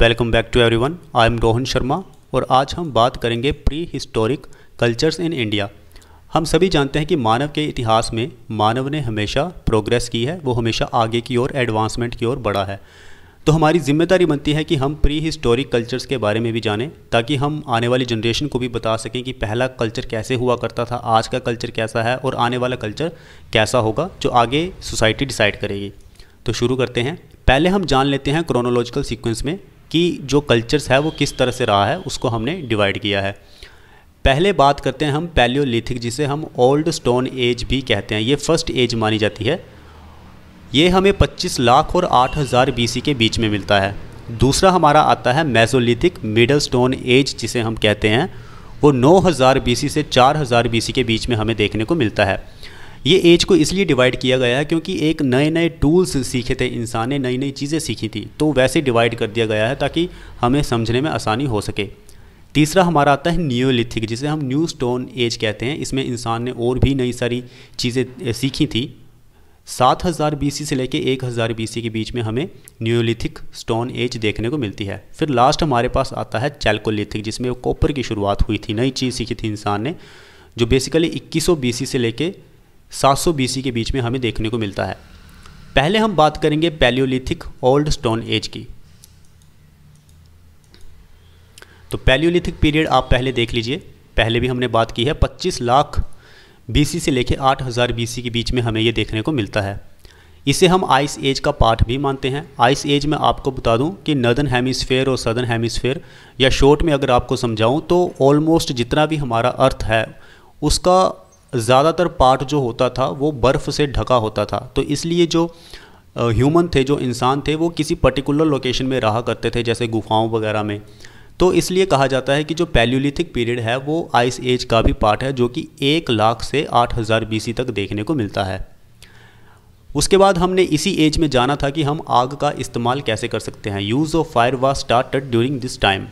Welcome back to everyone. I am Rohan Sharma और आज हम बात करेंगे pre historic cultures in India. हम सभी जानते हैं कि मानव के इतिहास में मानव ने हमेशा प्रोग्रेस की है, वो हमेशा आगे की ओर, एडवांसमेंट की ओर बढ़ा है। तो हमारी जिम्मेदारी बनती है कि हम प्री हिस्टोरिक कल्चर्स के बारे में भी जानें, ताकि हम आने वाली जनरेशन को भी बता सकें कि पहला कल्चर कैसे हुआ करता था, आज का कल्चर कैसा है और आने वाला कल्चर कैसा होगा, जो आगे सोसाइटी डिसाइड करेगी। तो शुरू करते हैं। पहले हम जान लेते हैं क्रोनोलॉजिकल सीक्वेंस में कि जो कल्चर्स है वो किस तरह से रहा है, उसको हमने डिवाइड किया है। पहले बात करते हैं हम पैलियोलिथिक, जिसे हम ओल्ड स्टोन एज भी कहते हैं। ये फर्स्ट एज मानी जाती है। ये हमें 25 लाख और 8000 बीसी के बीच में मिलता है। दूसरा हमारा आता है मेसोलिथिक, मिडल स्टोन एज जिसे हम कहते हैं, वो 9000 बीसी से 4000 बीसी के बीच में हमें देखने को मिलता है। ये एज को इसलिए डिवाइड किया गया है क्योंकि एक नए नए टूल्स सीखे थे इंसान ने, नई नई चीज़ें सीखी थी, तो वैसे डिवाइड कर दिया गया है ताकि हमें समझने में आसानी हो सके। तीसरा हमारा आता है नियोलिथिक, जिसे हम न्यू स्टोन एज कहते हैं। इसमें इंसान ने और भी नई सारी चीज़ें सीखी थी। 7000 बीसी से लेकर 1000 बीसी के बीच में हमें नियोलिथिक स्टोन एज देखने को मिलती है। फिर लास्ट हमारे पास आता है चैल्कोलिथिक, जिसमें कॉपर की शुरुआत हुई थी, नई चीज़ सीखी थी इंसान ने, जो बेसिकली 2100 बीसी से लेकर 700 बीसी के बीच में हमें देखने को मिलता है। पहले हम बात करेंगे पैलियोलिथिक ओल्ड स्टोन एज की। तो पैलियोलिथिक पीरियड आप पहले देख लीजिए, पहले भी हमने बात की है, 25 लाख बीसी से लेकर 8000 बीसी के बीच में हमें ये देखने को मिलता है। इसे हम आइस एज का पार्ट भी मानते हैं। आइस एज में आपको बता दूं कि नॉर्दर्न हेमिस्फेयर और सदर्न हेमिस्फेयर, या शॉर्ट में अगर आपको समझाऊँ तो ऑलमोस्ट जितना भी हमारा अर्थ है उसका ज़्यादातर पार्ट जो होता था वो बर्फ़ से ढका होता था। तो इसलिए जो ह्यूमन थे, जो इंसान थे, वो किसी पर्टिकुलर लोकेशन में रहा करते थे, जैसे गुफाओं वगैरह में। तो इसलिए कहा जाता है कि जो पैलियोलिथिक पीरियड है वो आइस एज का भी पार्ट है, जो कि 1 लाख से 8000 बीसी तक देखने को मिलता है। उसके बाद हमने इसी एज में जाना था कि हम आग का इस्तेमाल कैसे कर सकते हैं। Use of fire was started during this time.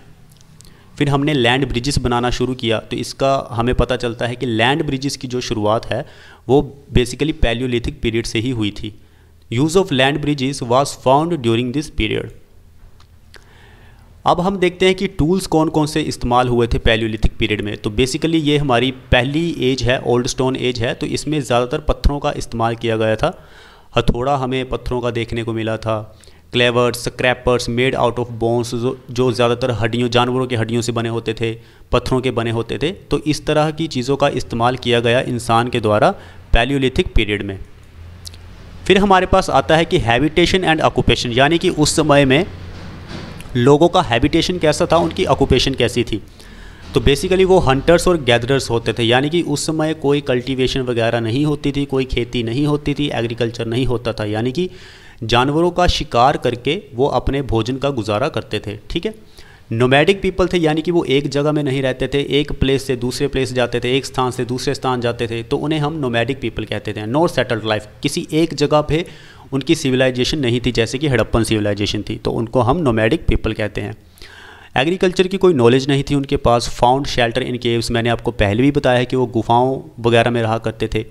फिर हमने लैंड ब्रिजेस बनाना शुरू किया। तो इसका हमें पता चलता है कि लैंड ब्रिजेस की जो शुरुआत है वो बेसिकली पैलियोलिथिक पीरियड से ही हुई थी। Use of land bridges was found during this period. अब हम देखते हैं कि टूल्स कौन कौन से इस्तेमाल हुए थे पैलियोलिथिक पीरियड में। तो बेसिकली ये हमारी पहली एज है, ओल्ड स्टोन एज है, तो इसमें ज़्यादातर पत्थरों का इस्तेमाल किया गया था। हथौड़ा हमें पत्थरों का देखने को मिला था। Cleavers, scrapers made out of bones, जो ज़्यादातर हड्डियों, जानवरों के हड्डियों से बने होते थे, पत्थरों के बने होते थे। तो इस तरह की चीज़ों का इस्तेमाल किया गया इंसान के द्वारा पैलियोलिथिक पीरियड में। फिर हमारे पास आता है कि हैबिटेशन एंड ऑक्यूपेशन, यानी कि उस समय में लोगों का हैबिटेशन कैसा था, उनकी ऑक्यूपेशन कैसी थी। तो बेसिकली वो हंटर्स और गैदरर्स होते थे, यानी कि उस समय कोई कल्टीवेशन वगैरह नहीं होती थी, कोई खेती नहीं होती थी, एग्रीकल्चर नहीं होता था, यानी कि जानवरों का शिकार करके वो अपने भोजन का गुजारा करते थे। ठीक है, नोमैडिक पीपल थे, यानी कि वो एक जगह में नहीं रहते थे, एक प्लेस से दूसरे प्लेस जाते थे, एक स्थान से दूसरे स्थान जाते थे, तो उन्हें हम नोमैडिक पीपल कहते थे। नो सेटल्ड लाइफ, किसी एक जगह पे उनकी सिविलाइजेशन नहीं थी, जैसे कि हड़प्पन सिविलाइजेशन थी, तो उनको हम नोमैडिक पीपल कहते हैं। एग्रीकल्चर की कोई नॉलेज नहीं थी उनके पास। फाउंड शेल्टर इन केव्स, मैंने आपको पहले भी बताया कि वो गुफाओं वगैरह में रहा करते थे।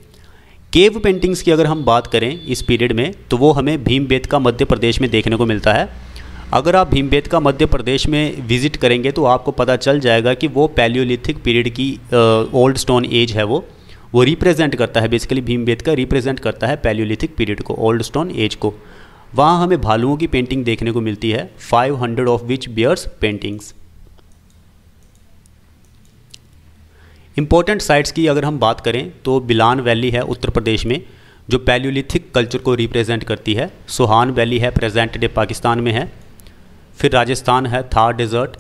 केव पेंटिंग्स की अगर हम बात करें इस पीरियड में, तो वो हमें भीमबेटका मध्य प्रदेश में देखने को मिलता है। अगर आप भीमबेटका मध्य प्रदेश में विज़िट करेंगे तो आपको पता चल जाएगा कि वो पैलियोलिथिक पीरियड की ओल्ड स्टोन एज है, वो रिप्रेजेंट करता है। बेसिकली भीमबेटका रिप्रेजेंट करता है पैलियोलिथिक पीरियड को, ओल्ड स्टोन एज को। वहाँ हमें भालुओं की पेंटिंग देखने को मिलती है, 500 of which bears paintings. Important sites की अगर हम बात करें तो बिलान वैली है उत्तर प्रदेश में, जो पैलियोलिथिक कल्चर को रिप्रेजेंट करती है। सोहान वैली है, प्रेजेंट डे पाकिस्तान में है। फिर राजस्थान है, थार डेजर्ट।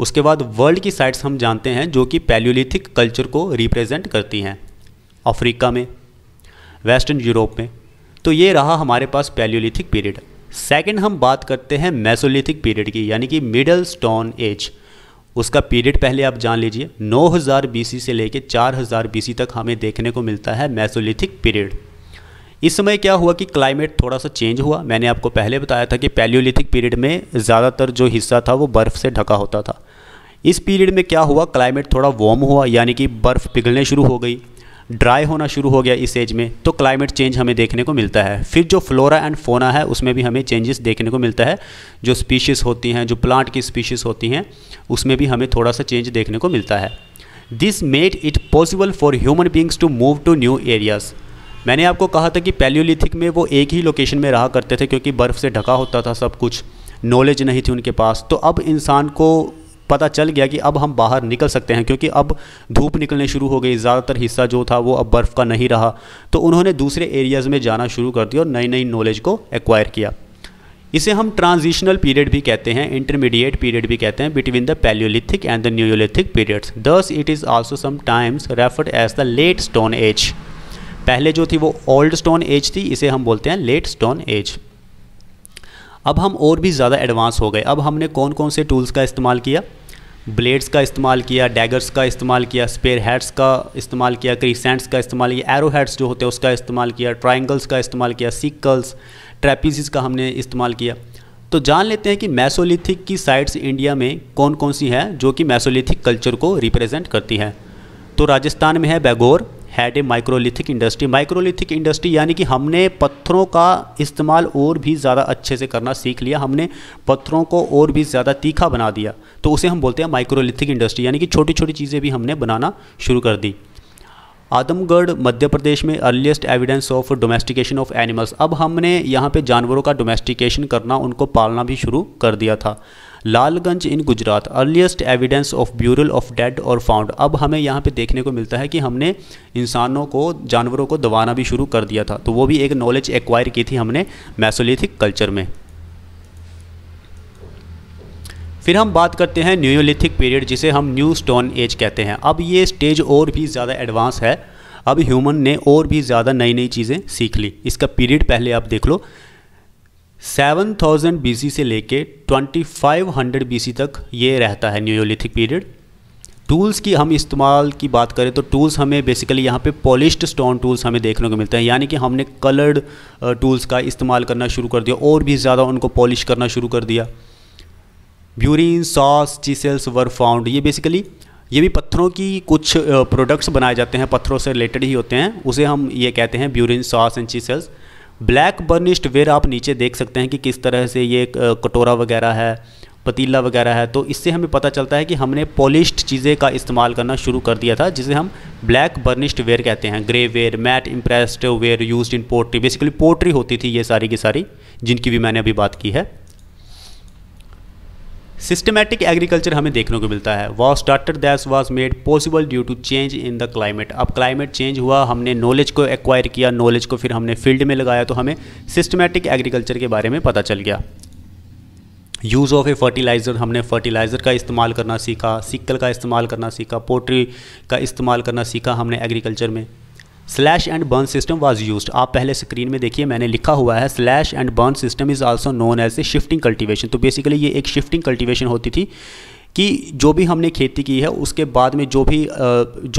उसके बाद वर्ल्ड की साइट्स हम जानते हैं जो कि पैलियोलिथिक कल्चर को रिप्रेजेंट करती हैं, अफ्रीका में, वेस्टर्न यूरोप में। तो ये रहा हमारे पास पैलियोलिथिक पीरियड। सेकेंड हम बात करते हैं मेसोलिथिक पीरियड की, यानी कि मिडल स्टोन एज। उसका पीरियड पहले आप जान लीजिए, 9000 बीसी से लेकर 4000 बीसी तक हमें देखने को मिलता है मेसोलिथिक पीरियड। इस समय क्या हुआ कि क्लाइमेट थोड़ा सा चेंज हुआ। मैंने आपको पहले बताया था कि पैलियोलिथिक पीरियड में ज़्यादातर जो हिस्सा था वो बर्फ़ से ढका होता था। इस पीरियड में क्या हुआ, क्लाइमेट थोड़ा वार्म हुआ, यानी कि बर्फ़ पिघलने शुरू हो गई। ड्राई होना शुरू हो गया इस एज में, तो क्लाइमेट चेंज हमें देखने को मिलता है। फिर जो फ्लोरा एंड फोना है उसमें भी हमें चेंजेस देखने को मिलता है, जो स्पीशीज़ होती हैं, जो प्लांट की स्पीशीज़ होती हैं उसमें भी हमें थोड़ा सा चेंज देखने को मिलता है। This made it possible for human beings to move to new areas. मैंने आपको कहा था कि पैलियोलिथिक में वो एक ही लोकेशन में रहा करते थे क्योंकि बर्फ़ से ढका होता था सब कुछ, नॉलेज नहीं थी उनके पास। तो अब इंसान को पता चल गया कि अब हम बाहर निकल सकते हैं क्योंकि अब धूप निकलने शुरू हो गई, ज़्यादातर हिस्सा जो था वो अब बर्फ़ का नहीं रहा, तो उन्होंने दूसरे एरियाज़ में जाना शुरू कर दिया और नई नई नॉलेज को एक्वायर किया। इसे हम ट्रांजिशनल पीरियड भी कहते हैं, इंटरमीडिएट पीरियड भी कहते हैं, between the palaeolithic and the neolithic periods. Thus it is also sometimes referred as the late stone age. पहले जो थी वो ओल्ड स्टोन एज थी, इसे हम बोलते हैं लेट स्टोन एज। अब हम और भी ज़्यादा एडवांस हो गए। अब हमने कौन कौन से टूल्स का इस्तेमाल किया, ब्लेड्स का इस्तेमाल किया, डैगर्स का इस्तेमाल किया, स्पेयर हेड्स का इस्तेमाल किया, क्रीसेंट्स का इस्तेमाल किया, एरो हेड्स जो होते हैं उसका इस्तेमाल किया, ट्राइंगल्स का इस्तेमाल किया, सिकल्स, ट्रेपीज़ का हमने इस्तेमाल किया। तो जान लेते हैं कि मैसोलिथिक की साइट्स इंडिया में कौन कौन सी हैं जो कि मैसोलिथिक कल्चर को रिप्रेजेंट करती हैं। तो राजस्थान में है Bagor, had a microlithic industry. Microlithic industry यानी कि हमने पत्थरों का इस्तेमाल और भी ज़्यादा अच्छे से करना सीख लिया, हमने पत्थरों को और भी ज़्यादा तीखा बना दिया, तो उसे हम बोलते हैं माइक्रोलिथिक इंडस्ट्री, यानी कि छोटी छोटी चीज़ें भी हमने बनाना शुरू कर दी। आदमगढ़ मध्य प्रदेश में earliest evidence of domestication of animals. अब हमने यहाँ पे जानवरों का डोमेस्टिकेशन करना, उनको पालना भी शुरू कर दिया था। Lalganj in Gujarat, earliest evidence of burial of dead are found. अब हमें यहाँ पे देखने को मिलता है कि हमने इंसानों को, जानवरों को दबाना भी शुरू कर दिया था, तो वो भी एक नॉलेज एक्वायर की थी हमने मैसोलिथिक कल्चर में। फिर हम बात करते हैं न्यूलिथिक पीरियड, जिसे हम न्यू स्टोन एज कहते हैं। अब ये स्टेज और भी ज़्यादा एडवांस है, अब ह्यूमन ने और भी ज़्यादा नई नई चीज़ें सीख ली। इसका पीरियड पहले आप देख लो, 7000 BC से लेके 2500 BC तक ये रहता है न्यूलिथिक पीरियड। टूल्स की हम इस्तेमाल की बात करें तो टूल्स हमें बेसिकली यहाँ पे पॉलिश्ड स्टोन टूल्स हमें देखने को मिलते हैं, यानी कि हमने कलर्ड टूल्स का इस्तेमाल करना शुरू कर दिया और भी ज़्यादा उनको पॉलिश करना शुरू कर दिया। Burins, saws, chisels were found. ये बेसिकली ये भी पत्थरों की कुछ प्रोडक्ट्स बनाए जाते हैं, पत्थरों से रिलेटेड ही होते हैं, उसे हम ये कहते हैं burins, saws and chisels. Black burnished ware, आप नीचे देख सकते हैं कि किस तरह से ये कटोरा वगैरह है, पतीला वगैरह है, तो इससे हमें पता चलता है कि हमने पॉलिश्ड चीज़ें का इस्तेमाल करना शुरू कर दिया था, जिसे हम ब्लैक बर्निश्ड वेयर कहते हैं। Grey ware, mat impressed ware used in pottery, basically pottery होती थी ये सारी की सारी, जिनकी भी मैंने अभी बात की है। सिस्टमैटिक एग्रीकल्चर हमें देखने को मिलता है। Was started that was made possible due to change in the climate. अब क्लाइमेट चेंज हुआ, हमने नॉलेज को एक्वायर किया, नॉलेज को फिर हमने फील्ड में लगाया, तो हमें सिस्टमैटिक एग्रीकल्चर के बारे में पता चल गया। यूज़ ऑफ ए फर्टिलाइज़र, हमने फर्टिलाइज़र का इस्तेमाल करना सीखा, सिक्कल का इस्तेमाल करना सीखा, पोट्री का इस्तेमाल करना सीखा हमने एग्रीकल्चर में। Slash and burn system was used. आप पहले स्क्रीन में देखिए मैंने लिखा हुआ है, slash and burn system is also known as a shifting cultivation. तो बेसिकली ये एक शिफ्टिंग कल्टीवेशन होती थी कि जो भी हमने खेती की है उसके बाद में जो भी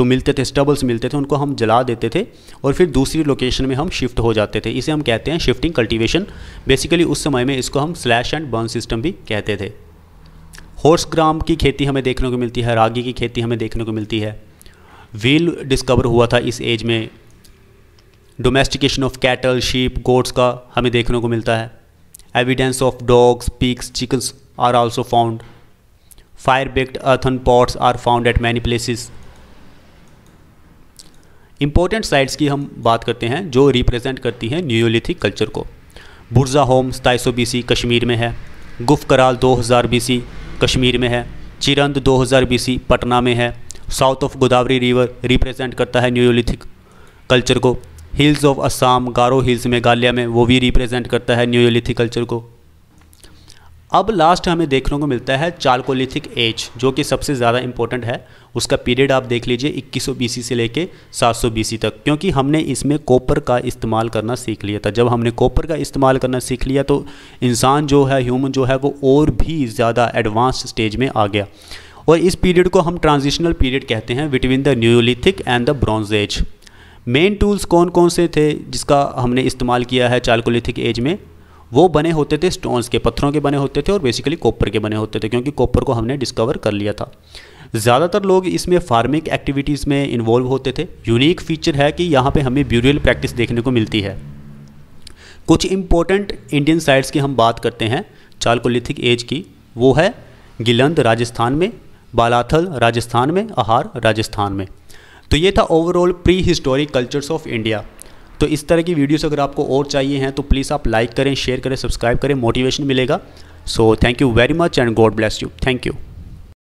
मिलते थे, स्टबल्स मिलते थे, उनको हम जला देते थे और फिर दूसरी लोकेशन में हम शिफ्ट हो जाते थे, इसे हम कहते हैं शिफ्टिंग कल्टीवेशन। बेसिकली उस समय में इसको हम स्लैश एंड बर्न सिस्टम भी कहते थे। हॉर्स ग्राम की खेती हमें देखने को मिलती है, रागी की खेती हमें देखने को मिलती है। व्हील डिस्कवर हुआ था इस एज में। Domestication of cattle, sheep, goats का हमें देखने को मिलता है। Evidence of dogs, pigs, chickens are also found. Fire baked earthen pots are found at many places. Important sites की हम बात करते हैं जो रिप्रेजेंट करती हैं न्यूलिथिक कल्चर को। बुर्जा होम 2700 BC कश्मीर में है। गुफकराल 2000 BC कश्मीर में है। चिरंद 2000 BC पटना में है। South of Godavari river represent करता है न्यूलिथिक कल्चर को। Hills of Assam, Garo hills Meghalaya में, वो भी रिप्रेजेंट करता है न्यूलिथिक कल्चर को। अब लास्ट हमें देखने को मिलता है चारकोलिथिक एज, जो कि सबसे ज़्यादा इम्पोर्टेंट है। उसका पीरियड आप देख लीजिए 2100 BC से लेके 700 BC तक, क्योंकि हमने इसमें कॉपर का इस्तेमाल करना सीख लिया था। जब हमने कॉपर का इस्तेमाल करना सीख लिया तो इंसान जो है, ह्यूमन जो है, वो और भी ज़्यादा एडवांस स्टेज में आ गया और इस पीरियड को हम ट्रांजिशनल पीरियड कहते हैं between the neolithic and the bronze age. Main tools कौन कौन से थे जिसका हमने इस्तेमाल किया है चारकोलिथिक एज में? वो बने होते थे स्टोन्स के, पत्थरों के बने होते थे और बेसिकली कॉपर के बने होते थे, क्योंकि कॉपर को हमने डिस्कवर कर लिया था। ज़्यादातर लोग इसमें फार्मिंग एक्टिविटीज़ में इन्वॉल्व होते थे। यूनिक फीचर है कि यहाँ पे हमें ब्यूरियल प्रैक्टिस देखने को मिलती है। कुछ इंपॉर्टेंट इंडियन साइट्स की हम बात करते हैं चालकोलिथिक एज की, वो है गिलंद राजस्थान में, बालाथल राजस्थान में, अहार राजस्थान में। तो ये था overall pre historic cultures of India. तो इस तरह की वीडियोस अगर आपको और चाहिए हैं तो प्लीज़ आप लाइक करें, शेयर करें, सब्सक्राइब करें, मोटिवेशन मिलेगा। So thank you very much and God bless you. Thank you.